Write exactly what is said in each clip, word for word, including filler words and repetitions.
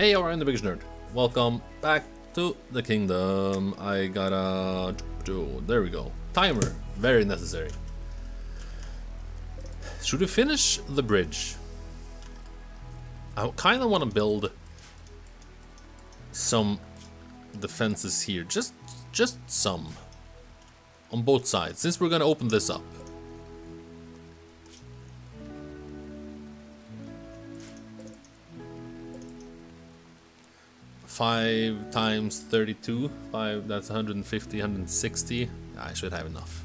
Hey, I'm the BigHugeNerd. Welcome back to the kingdom. I gotta do. There we go. Timer, very necessary. Should we finish the bridge? I kind of want to build some defenses here, just just some on both sides, since we're gonna open this up. five times thirty-two, five, that's one hundred fifty, one hundred sixty. I should have enough.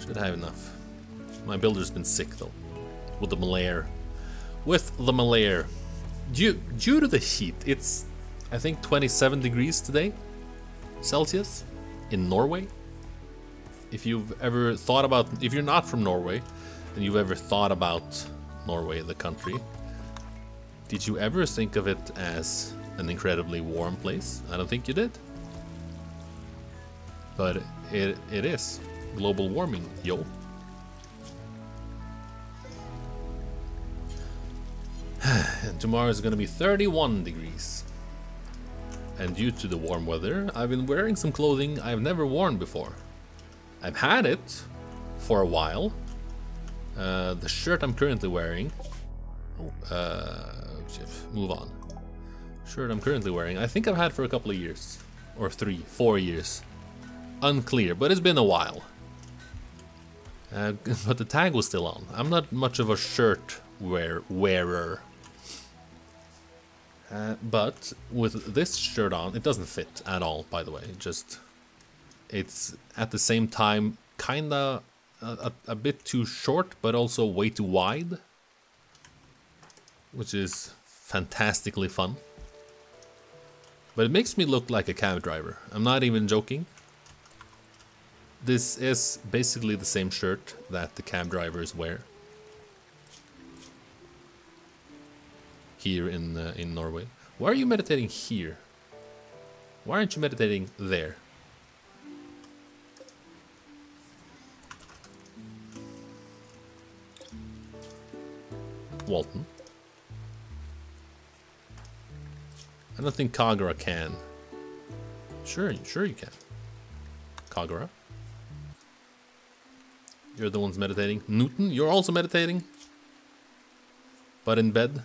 Should have enough. My builder's been sick though, with the malaria. With the malaria. Due, due to the heat, it's, I think, twenty-seven degrees today, Celsius, in Norway. If you've ever thought about, if you're not from Norway, and you've ever thought about Norway, the country, did you ever think of it as an incredibly warm place? I don't think you did. But it it is. Global warming, yo. And tomorrow is gonna be thirty-one degrees. And due to the warm weather, I've been wearing some clothing I've never worn before. I've had it for a while. Uh, the shirt I'm currently wearing. Uh, move on. Shirt I'm currently wearing, I think I've had for a couple of years, or three, four years, unclear, but it's been a while. Uh, but the tag was still on. I'm not much of a shirt wear wearer, uh, but with this shirt on, it doesn't fit at all. By the way, it just it's at the same time kinda a, a, a bit too short, but also way too wide, which is fantastically fun. But it makes me look like a cab driver. I'm not even joking. This is basically the same shirt that the cab drivers wear here in uh, in Norway. Why are you meditating here? Why aren't you meditating there? Walton. I don't think Kagura can. Sure, sure you can. Kagura. You're the ones meditating. Newton, you're also meditating. But in bed.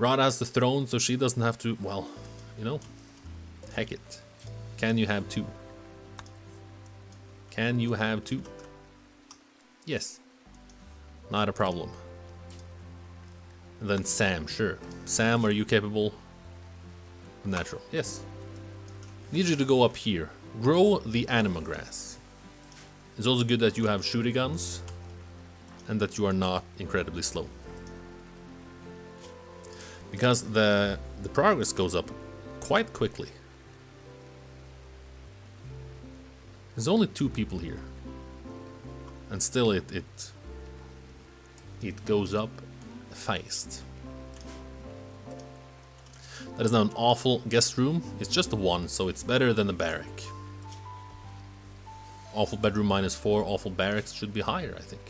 Rada has the throne, so she doesn't have to, well, you know. Heck it. Can you have two? Can you have two? Yes. Not a problem. And then Sam, sure. Sam, are you capable? Natural, yes. Need you to go up here. Grow the anima grass. It's also good that you have shooting guns and that you are not incredibly slow. Because the the progress goes up quite quickly. There's only two people here. And still it it it goes up fast. That is now an awful guest room. It's just the one, so it's better than the barrack. Awful bedroom minus four, awful barracks should be higher, I think.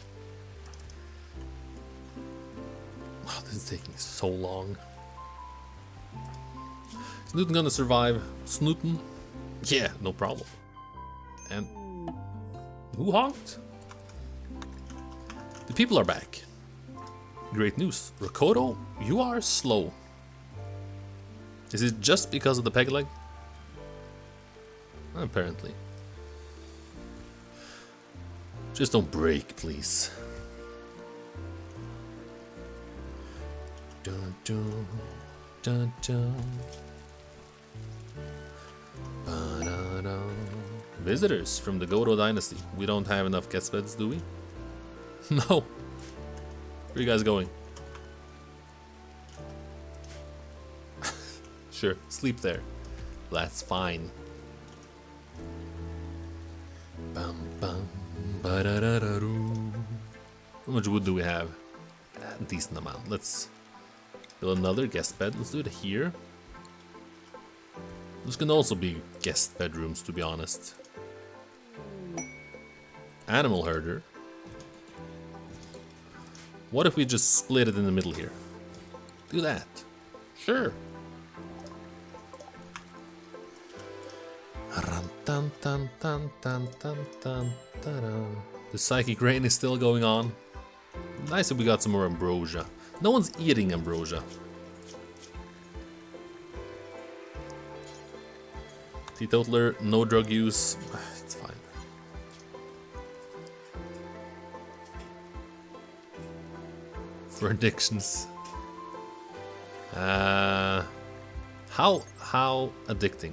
Wow, this is taking so long. Is Newton gonna survive? Snooton? Yeah, no problem. And who honked? The people are back. Great news. Rokodo, you are slow. Is it just because of the peg leg? Apparently. Just don't break, please. Dun, dun, dun, dun. Ba-da-da. Visitors from the Godo dynasty. We don't have enough guest beds, do we? No. Where are you guys going? Sure, sleep there. That's fine. Bum, bum, how much wood do we have? A decent amount. Let's build another guest bed. Let's do it here. This can also be guest bedrooms, to be honest. Animal herder. What if we just split it in the middle here? Do that. Sure. The psychic rain is still going on. Nice that we got some more ambrosia. No one's eating ambrosia. Teetotaler, no drug use. It's fine. For addictions. Uh, how how addicting?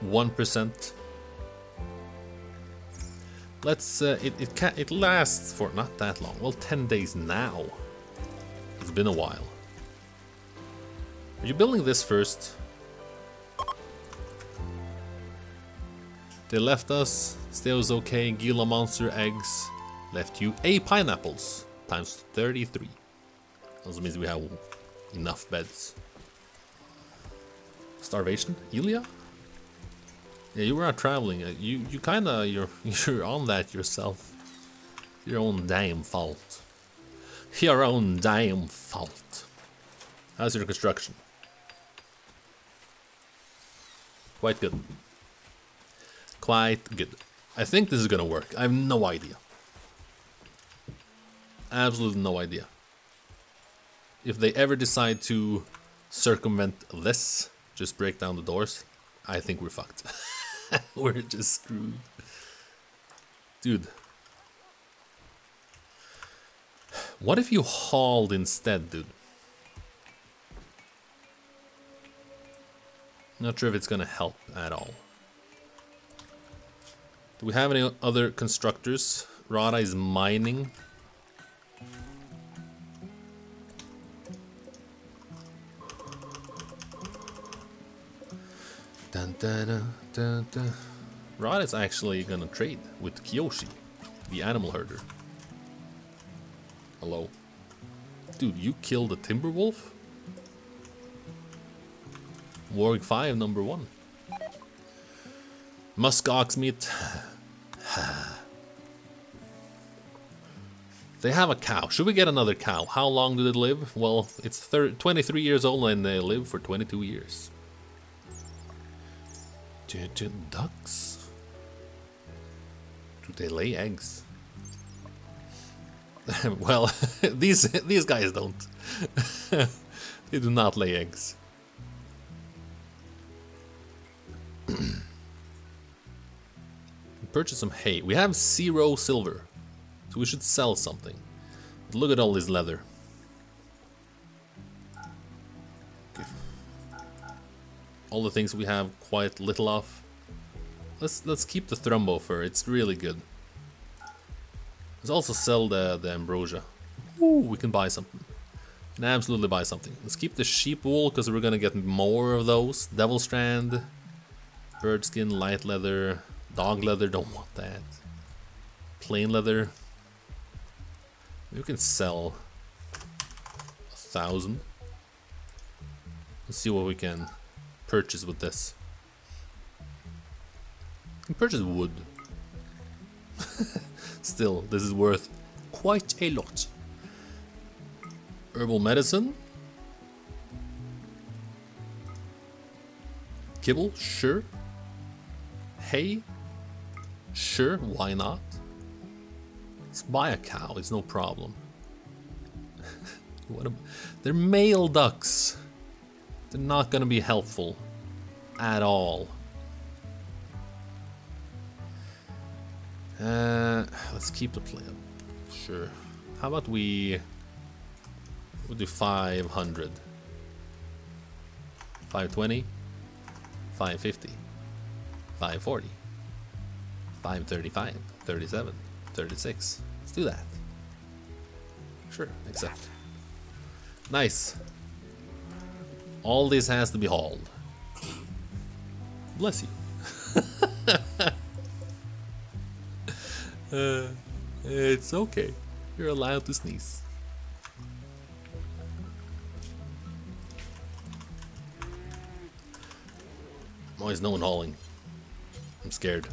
one percent. Let's. Uh, it it can it lasts for not that long. Well, ten days now. It's been a while. Are you building this first? They left us. Steel's okay. Gila monster eggs. Left you eight pineapples times thirty-three. Also means we have enough beds. Starvation, Ilya. Yeah, you were out traveling. You you kind of you're you're on that yourself. Your own damn fault. Your own damn fault. How's your construction? Quite good. Quite good. I think this is gonna work. I have no idea. Absolutely no idea. If they ever decide to circumvent this, just break down the doors, I think we're fucked. We're just screwed. Dude. What if you hauled instead, dude? Not sure if it's gonna help at all. Do we have any other constructors? Rada is mining. Dun, dun, dun, dun, dun. Rod is actually gonna trade with Kiyoshi, the animal herder. Hello. Dude, you killed a timber wolf? Warg five, number one. Musk ox meat. They have a cow. Should we get another cow? How long did it live? Well, it's twenty-three years old and they live for twenty-two years. Ducks? Do they lay eggs? Well, these these guys don't. They do not lay eggs. Purchase some hay. We have zero silver, so we should sell something. But look at all this leather. All the things we have quite little of. Let's let's keep the Thrumbo fur. It's really good. Let's also sell the the ambrosia. Ooh, we can buy something. We can absolutely buy something. Let's keep the sheep wool because we're gonna get more of those. Devil strand, bird skin, light leather, dog leather. Don't want that. Plain leather. We can sell a thousand. Let's see what we can purchase with this. You can purchase wood. Still, this is worth quite a lot. Herbal medicine. Kibble, sure. Hay, sure, why not? Let's buy a cow, it's no problem. What a, they're male ducks. They're not gonna be helpful at all. Uh, let's keep the plan. Sure. How about we we'll do five hundred, five twenty, five fifty, five forty, five thirty-five, thirty-seven, thirty-six. Let's do that. Sure, accept. Nice. All this has to be hauled. Bless you. uh, it's okay. You're allowed to sneeze. Why is no one hauling? I'm scared.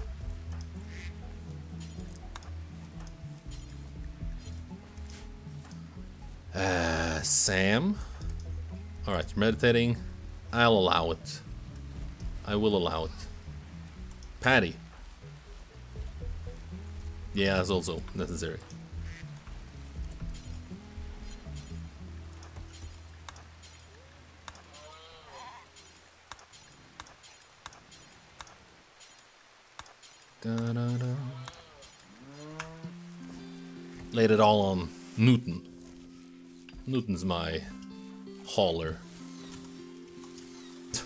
Uh, Sam? Alright, you're meditating. I'll allow it. I will allow it. Patty. Yeah, that's also necessary. Da, da, da. Laid it all on Newton. Newton's my hauler.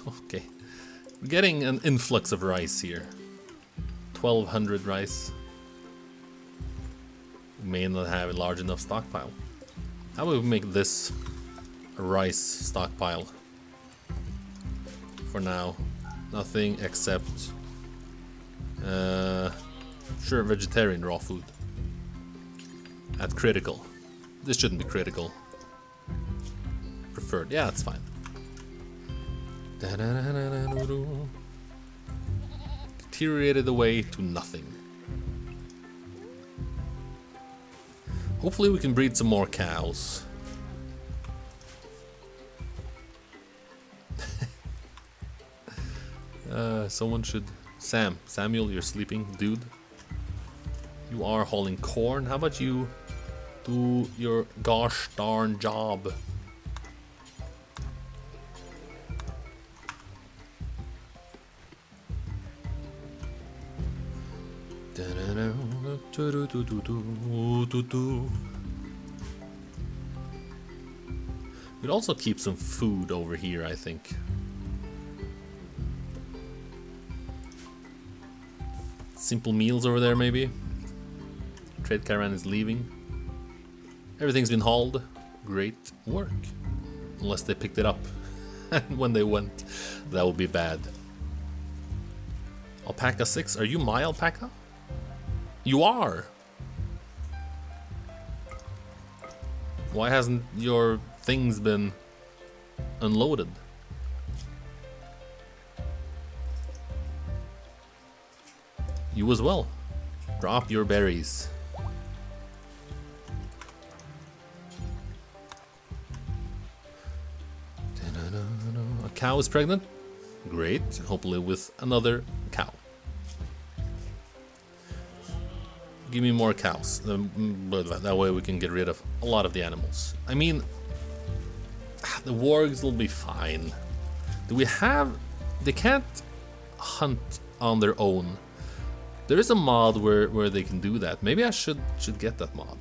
Okay. We're getting an influx of rice here. twelve hundred rice. We may not have a large enough stockpile. How about we make this a rice stockpile? For now, nothing except... Uh, sure, vegetarian raw food. At critical. This shouldn't be critical. Preferred. Yeah, that's fine. Deteriorated away to nothing. Hopefully we can breed some more cows. uh, someone should... Sam, Samuel, you're sleeping, dude. You are hauling corn. How about you do your gosh darn job? We'd also keep some food over here, I think. Simple meals over there, maybe. Trade caravan is leaving. Everything's been hauled. Great work. Unless they picked it up. And when they went, that would be bad. Alpaca six, are you my alpaca? You are! Why hasn't your things been unloaded? You as well. Drop your berries. A cow is pregnant? Great. Hopefully with another cow. Give me more cows. That way we can get rid of a lot of the animals. I mean, the wargs will be fine. Do we have... They can't hunt on their own. There is a mod where, where they can do that. Maybe I should should get that mod.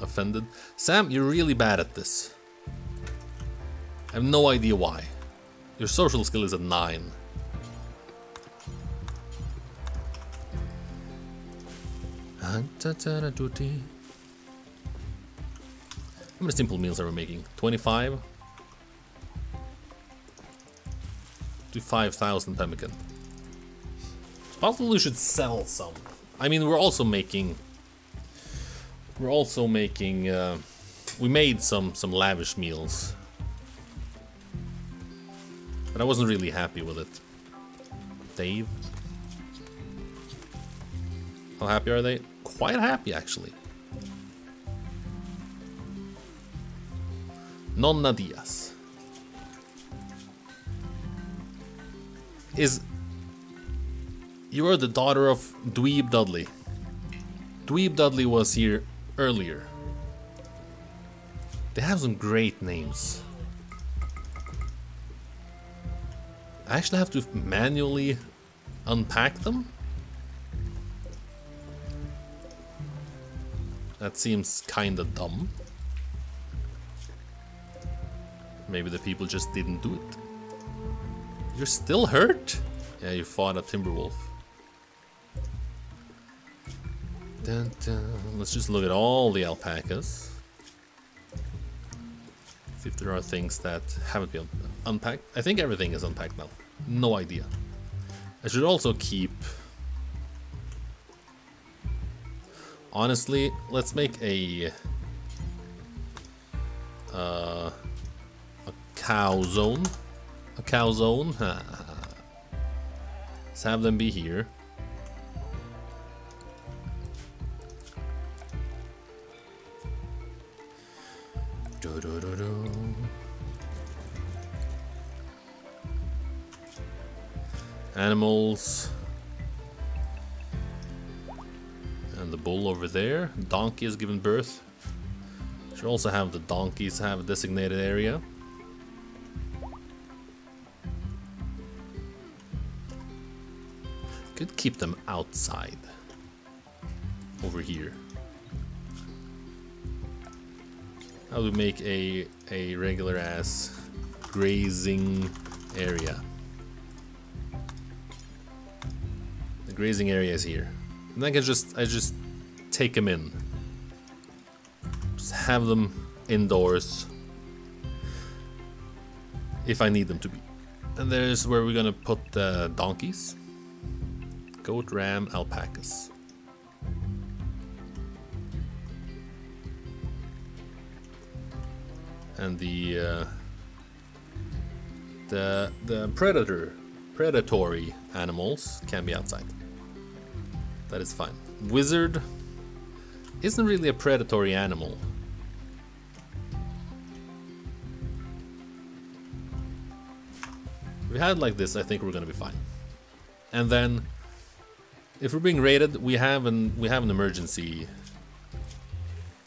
Offended. Sam, you're really bad at this. I have no idea why. Your social skill is at nine. How many simple meals are we making? twenty-five? To five thousand pemmican. Possibly we should sell some. I mean, we're also making... We're also making... Uh, we made some, some lavish meals. But I wasn't really happy with it. Dave? How happy are they? Quite happy, actually. Nonna Diaz. Is you are the daughter of Dweeb Dudley. Dweeb Dudley was here earlier. They have some great names. I actually have to manually unpack them. That seems kinda dumb. Maybe the people just didn't do it. You're still hurt? Yeah, you fought a Timberwolf. Dun, dun. Let's just look at all the alpacas. See if there are things that haven't been unpacked. I think everything is unpacked now. No idea. I should also keep... Honestly, let's make a... Uh, a cow zone. A cow zone. Let's have them be here. Do, do, do, do. Animals. And the bull over there. Donkey has given birth. Should also have the donkeys have a designated area. Could keep them outside. Over here. I would make a, a regular ass grazing area. The grazing area is here. And I can just I just take them in. Just have them indoors if I need them to be. And there's where we're gonna put the donkeys. Goat, ram, alpacas. And the uh, the the predator predatory animals can be outside. That is fine. Wizard isn't really a predatory animal. If we had like this, I think we're gonna be fine. And then, if we're being raided, we have an we have an emergency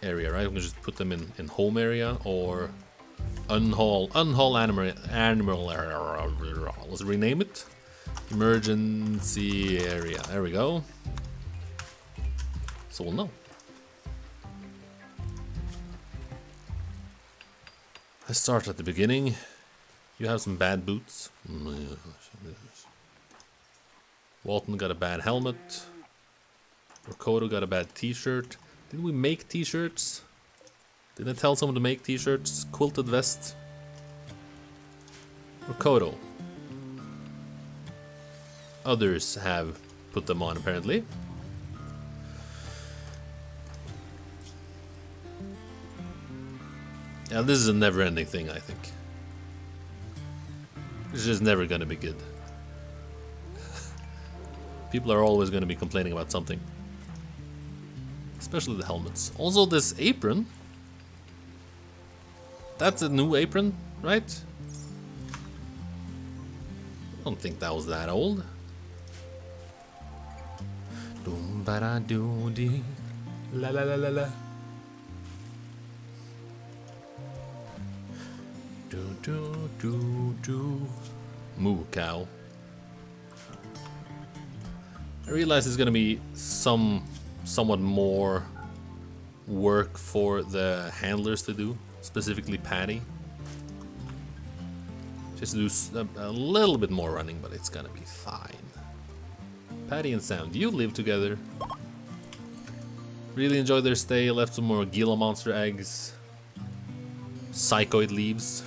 area, right? We can just put them in in home area or. Unhaul, unhaul animal, animal, let's rename it, emergency area, there we go, so we'll know. Let's start at the beginning. You have some bad boots. Walton got a bad helmet. Ricardo got a bad t-shirt. Did we make t-shirts? Did I tell someone to make t-shirts? Quilted vest. Godo. Others have put them on, apparently. Now this is a never-ending thing, I think. It's just never gonna be good. People are always gonna be complaining about something. Especially the helmets. Also this apron. That's a new apron, right? I don't think that was that old. Doom ba da doo dee, la la la la la. Do do do do. Moo cow. I realize there's gonna be some, somewhat more work for the handlers to do. Specifically Patty. Just do a, a little bit more running, but it's gonna be fine. Patty and Sam, do you live together? Really enjoyed their stay, left some more Gila monster eggs. Psychoid leaves.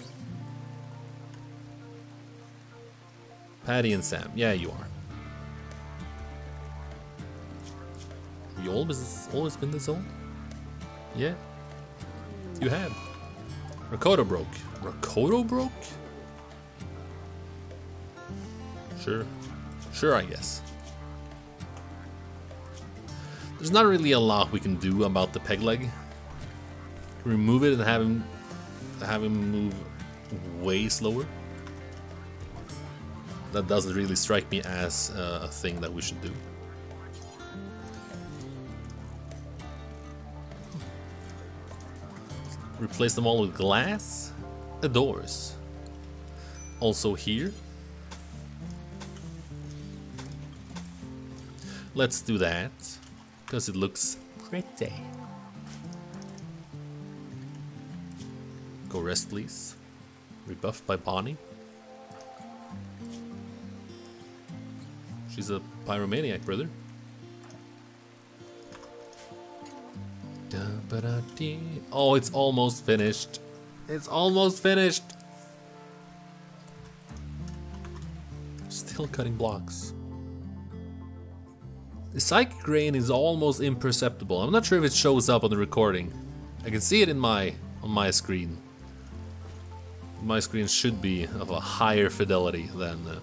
Patty and Sam, yeah you are. You always, always been this old? Yeah, you have. Ricardo broke. Ricardo broke? Sure. Sure, I guess. There's not really a lot we can do about the peg leg. Remove it and have him have him move way slower. That doesn't really strike me as a thing that we should do. Replace them all with glass doors. Also here. Let's do that because it looks pretty. Go rest, please. Rebuffed by Bonnie. She's a pyromaniac, brother. Oh, it's almost finished. It's almost finished. Still cutting blocks. The psychic grain is almost imperceptible. I'm not sure if it shows up on the recording. I can see it in my on my screen. My screen should be of a higher fidelity than the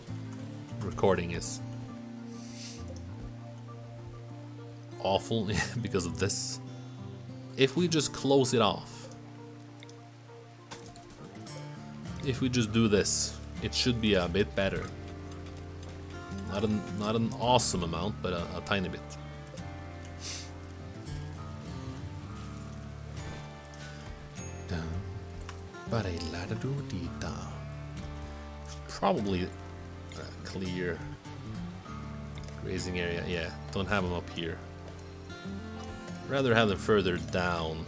recording is. Awful because of this. If we just close it off, if we just do this, it should be a bit better. Not an, not an awesome amount, but a, a tiny bit. Probably a clear grazing area. Yeah, don't have them up here. Rather have them further down.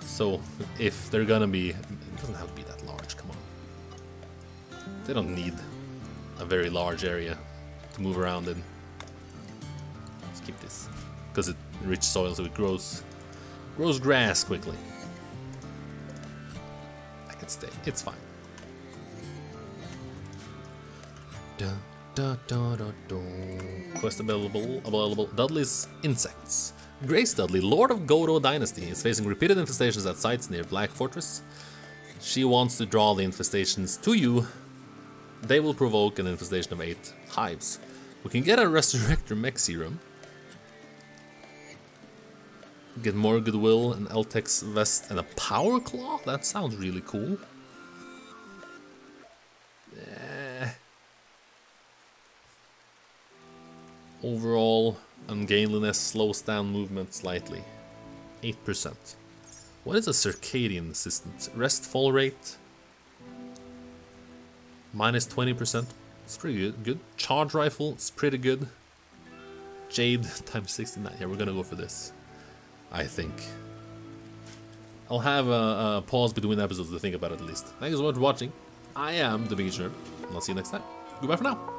So if they're gonna be, it doesn't have to be that large. Come on, they don't need a very large area to move around in. Let's keep this because it's rich soil, so it grows grows grass quickly. I can stay. It's fine. Da, da, da, da, da. Quest available. Available. Dudley's insects. Grace Dudley, Lord of Godo Dynasty, is facing repeated infestations at sites near Black Fortress. She wants to draw the infestations to you. They will provoke an infestation of eight hives. We can get a Resurrector Mech Serum. Get more goodwill, an Eltex vest, and a Power Claw? That sounds really cool. Eh. Overall, ungainliness slows down movement slightly. eight percent. What is a circadian assistance? Restfall rate? Minus twenty percent. It's pretty good. good. Charge rifle? It's pretty good. Jade times sixty-nine. Yeah, we're gonna go for this. I think. I'll have a, a pause between episodes to think about it at least. Thank you so much for watching. I am the BigHugeNerd, and I'll see you next time. Goodbye for now.